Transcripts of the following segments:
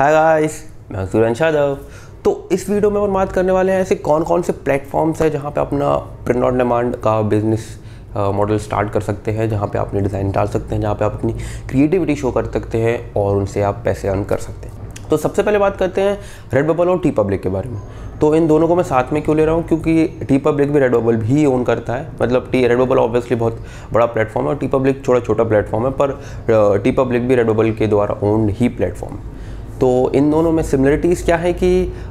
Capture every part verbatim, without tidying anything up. Hi guys, मैं सुरंश यादव। तो इस वीडियो में हम बात करने वाले हैं ऐसे कौन कौन से प्लेटफॉर्म्स हैं जहां पे अपना प्रिंट ऑन डिमांड का बिजनेस मॉडल स्टार्ट कर सकते हैं, जहां पे आप अपनी डिज़ाइन डाल सकते हैं, जहां पे आप अपनी क्रिएटिविटी शो कर सकते हैं और उनसे आप पैसे अर्न कर सकते हैं। तो सबसे पहले बात करते हैं रेडबबल और टीपब्लिक के बारे में। तो इन दोनों को मैं साथ में क्यों ले रहा हूँ, क्योंकि टीपब्लिक भी रेडबबल भी ओन करता है। मतलब टी रेडबबल ऑब्वियसली बहुत बड़ा प्लेटफॉर्म है और टीपब्लिक थोड़ा छोटा प्लेटफॉर्म है, पर टीपब्लिक भी रेडबबल के द्वारा ओन्ड ही प्लेटफॉर्म है। तो इन दोनों में सिमिलरिटीज़ क्या है कि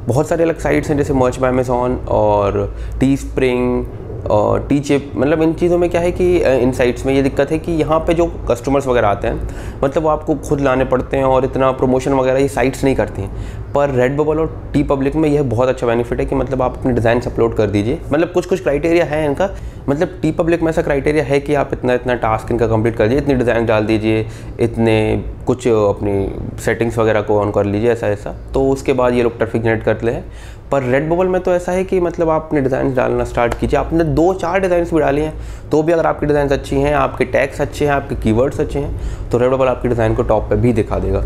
बहुत सारे अलग साइट्स हैं, जैसे मर्च बाय अमेज़ॉन और टीस्प्रिंग और टीचिप। मतलब इन चीज़ों में क्या है कि इन साइट्स में ये दिक्कत है कि यहाँ पे जो कस्टमर्स वगैरह आते हैं, मतलब वो आपको खुद लाने पड़ते हैं और इतना प्रमोशन वगैरह ये साइट्स नहीं करती हैं। पर रेडबबल और टीपब्लिक में यह बहुत अच्छा बेनिफिट है कि मतलब आप अपने डिज़ाइन अपलोड कर दीजिए। मतलब कुछ कुछ क्राइटेरिया है इनका, मतलब टीपब्लिक में ऐसा क्राइटेरिया है कि आप इतना इतना टास्क इनका कंप्लीट कर दीजिए, इतनी डिज़ाइन डाल दीजिए, इतने कुछ अपनी सेटिंग्स वगैरह को ऑन कर लीजिए, ऐसा ऐसा। तो उसके बाद ये लोग ट्रैफिक जनरेट करते हैं। पर रेडबबल में तो ऐसा है कि मतलब आप अपने डिज़ाइन डालना स्टार्ट कीजिए। आपने दो चार डिज़ाइंस भी डाली हैं तो भी अगर आपकी डिज़ाइन अच्छी हैं, आपके टैग्स अच्छे हैं, आपके कीवर्ड्स अच्छे हैं, तो रेडबबल आपकी डिज़ाइन को टॉप पर भी दिखा देगा।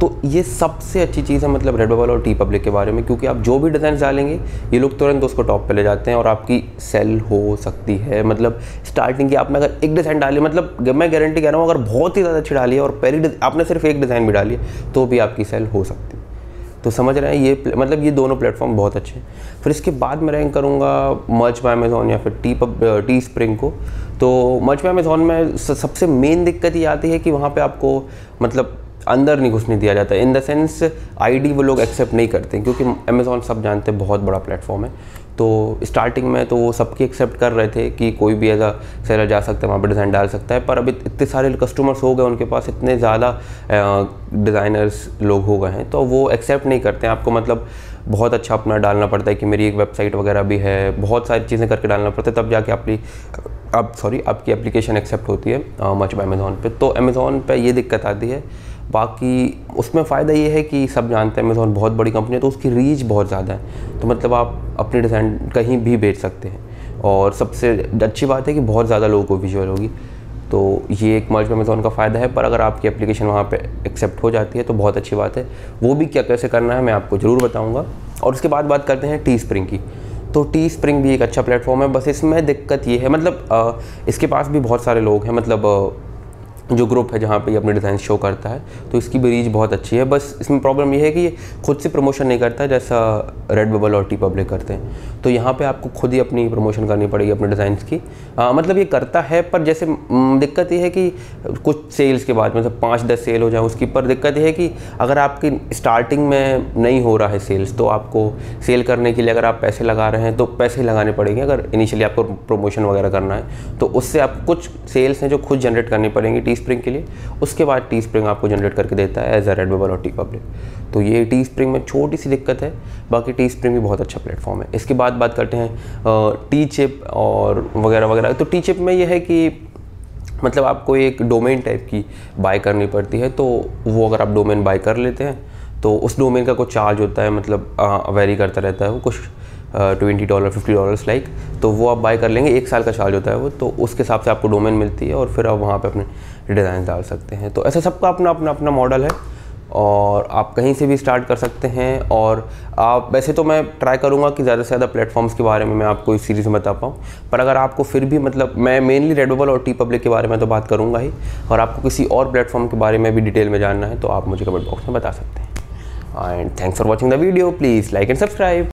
तो ये सबसे अच्छी चीज़ है मतलब रेडबबल और टीपब्लिक के बारे में, क्योंकि आप जो भी डिज़ाइन डालेंगे ये लोग तुरंत उसको टॉप पे ले जाते हैं और आपकी सेल हो सकती है। मतलब स्टार्टिंग की आपने अगर एक डिज़ाइन डाली, मतलब मैं गारंटी कह रहा हूँ अगर बहुत ही ज़्यादा अच्छी डाली है और पहली आपने सिर्फ एक डिज़ाइन भी डाली है तो भी आपकी सेल हो सकती है। तो समझ रहे हैं, ये मतलब ये दोनों प्लेटफॉर्म बहुत अच्छे हैं। फिर इसके बाद मैं रैंक करूँगा मर्च बाय अमेज़ॉन या फिर टी पब टी स्प्रिंग को। तो मर्च बाय अमेज़ॉन में सबसे मेन दिक्कत ये आती है कि वहाँ पर आपको मतलब अंदर नहीं घुसने दिया जाता है। इन द सेंस आईडी वो लोग एक्सेप्ट नहीं करते, क्योंकि अमेज़ॉन सब जानते हैं बहुत बड़ा प्लेटफॉर्म है। तो स्टार्टिंग में तो वो सबकी एक्सेप्ट कर रहे थे कि कोई भी ऐसा सेलर जा सकता है, वहाँ पर डिज़ाइन डाल सकता है। पर अभी इतने सारे कस्टमर्स हो गए उनके पास, इतने ज़्यादा डिज़ाइनर्स लोग हो गए हैं तो वो एक्सेप्ट नहीं करते हैं। आपको मतलब बहुत अच्छा अपना डालना पड़ता है कि मेरी एक वेबसाइट वगैरह भी है, बहुत सारी चीज़ें करके डालना पड़ता है, तब जाके आपकी आप सॉरी आपकी एप्लीकेशन एक्सेप्ट होती है मच बाय अमेज़ॉन पे। तो अमेज़ॉन पे ये दिक्कत आती है। बाकी उसमें फ़ायदा ये है कि सब जानते हैं अमेज़ॉन बहुत बड़ी कंपनी है तो उसकी रीच बहुत ज़्यादा है, तो मतलब आप अपनी डिज़ाइन कहीं भी बेच सकते हैं और सबसे अच्छी बात है कि बहुत ज़्यादा लोगों को विजुअल होगी। तो ये एक मर्ज में अमेज़ॉन का फ़ायदा है। पर अगर आपकी एप्लीकेशन वहाँ पे एक्सेप्ट हो जाती है तो बहुत अच्छी बात है। वो भी क्या कैसे करना है मैं आपको ज़रूर बताऊँगा। और उसके बाद बात करते हैं टीस्प्रिंग की। तो टीस्प्रिंग भी एक अच्छा प्लेटफॉर्म है, बस इसमें दिक्कत ये है मतलब आ, इसके पास भी बहुत सारे लोग हैं, मतलब आ, जो ग्रुप है जहाँ पे ये अपने डिज़ाइन शो करता है, तो इसकी भी रीच बहुत अच्छी है। बस इसमें प्रॉब्लम ये है कि ये खुद से प्रमोशन नहीं करता जैसा रेडबबल और टीपब्लिक करते हैं। तो यहाँ पे आपको खुद ही अपनी प्रमोशन करनी पड़ेगी अपने डिज़ाइंस की। आ, मतलब ये करता है, पर जैसे दिक्कत ये है कि कुछ सेल्स के बाद मतलब पाँच दस सेल हो जाए उसकी। पर दिक्कत यह है कि अगर आपकी स्टार्टिंग में नहीं हो रहा है सेल्स तो आपको सेल करने के लिए अगर आप पैसे लगा रहे हैं तो पैसे लगाने पड़ेंगे। अगर इनिशियली आपको प्रमोशन वगैरह करना है तो उससे आपको कुछ सेल्स हैं जो खुद जनरेट करनी पड़ेंगी टीस्प्रिंग के लिए। उसके बाद टीस्प्रिंग आपको जनरेट करके देता है एज अ रेडबबल और टीपब्लिक। तो ये टीस्प्रिंग में छोटी सी दिक्कत है, बाकी टीस्प्रिंग भी बहुत अच्छा प्लेटफॉर्म है। इसके बाद बात करते हैं टीचिप और वगैरह वगैरह। तो टीचिप में यह है कि मतलब आपको एक डोमेन टाइप की बाय करनी पड़ती है, तो वो अगर आप डोमेन बाय कर लेते हैं तो उस डोमेन का कुछ चार्ज होता है, मतलब वेरी करता रहता है वो, कुछ twenty dollar fifty dollars like. तो वो आप बाय कर लेंगे, एक साल का चार्ज होता है वो, तो उसके हिसाब से आपको डोमेन मिलती है और फिर आप वहाँ पे अपने डिज़ाइन डाल सकते हैं। तो ऐसा सबका अपना अपना अपना मॉडल है और आप कहीं से भी स्टार्ट कर सकते हैं। और आप वैसे तो मैं ट्राई करूँगा कि ज़्यादा से ज़्यादा प्लेटफॉर्म्स के बारे में मैं आपको इस सीरीज़ में बता पाऊँ, पर अगर आपको फिर भी मतलब मैं मेनली रेडबबल और टीपब्लिक के बारे में तो बात करूँगा ही, और आपको किसी और प्लेटफॉर्म के बारे में भी डिटेल में जानना है तो आप मुझे कमेंट बॉक्स में बता सकते हैं। And thanks for watching the video. Please like and subscribe.